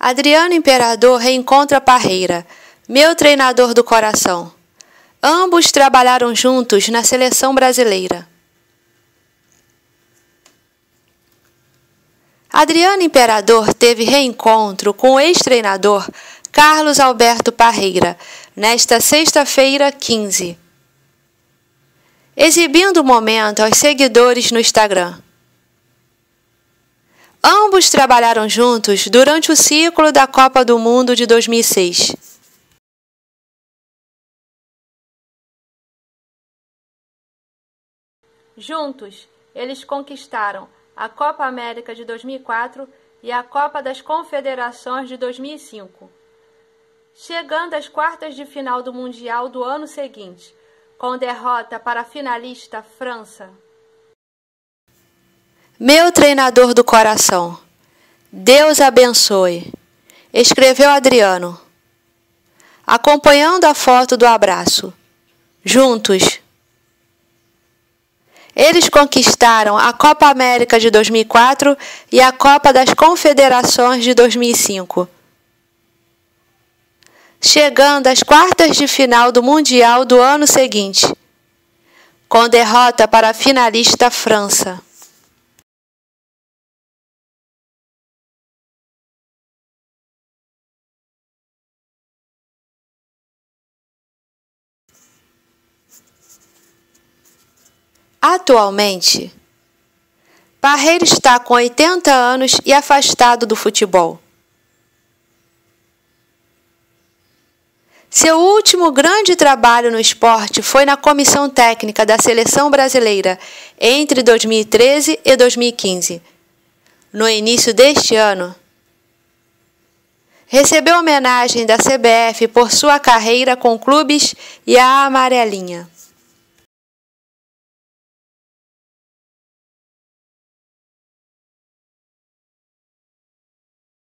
Adriano Imperador reencontra Parreira, meu treinador do coração. Ambos trabalharam juntos na Seleção Brasileira. Adriano Imperador teve reencontro com o ex-treinador Carlos Alberto Parreira nesta sexta-feira, 15. Exibindo o momento aos seguidores no Instagram. Ambos trabalharam juntos durante o ciclo da Copa do Mundo de 2006. Juntos, eles conquistaram a Copa América de 2004 e a Copa das Confederações de 2005, chegando às quartas de final do Mundial do ano seguinte, com derrota para a finalista França. Meu treinador do coração, Deus abençoe, escreveu Adriano, acompanhando a foto do abraço. Juntos, eles conquistaram a Copa América de 2004 e a Copa das Confederações de 2005, chegando às quartas de final do Mundial do ano seguinte, com derrota para a finalista França. Atualmente, Parreira está com 80 anos e afastado do futebol. Seu último grande trabalho no esporte foi na comissão técnica da Seleção Brasileira entre 2013 e 2015. No início deste ano, recebeu homenagem da CBF por sua carreira com clubes e a amarelinha.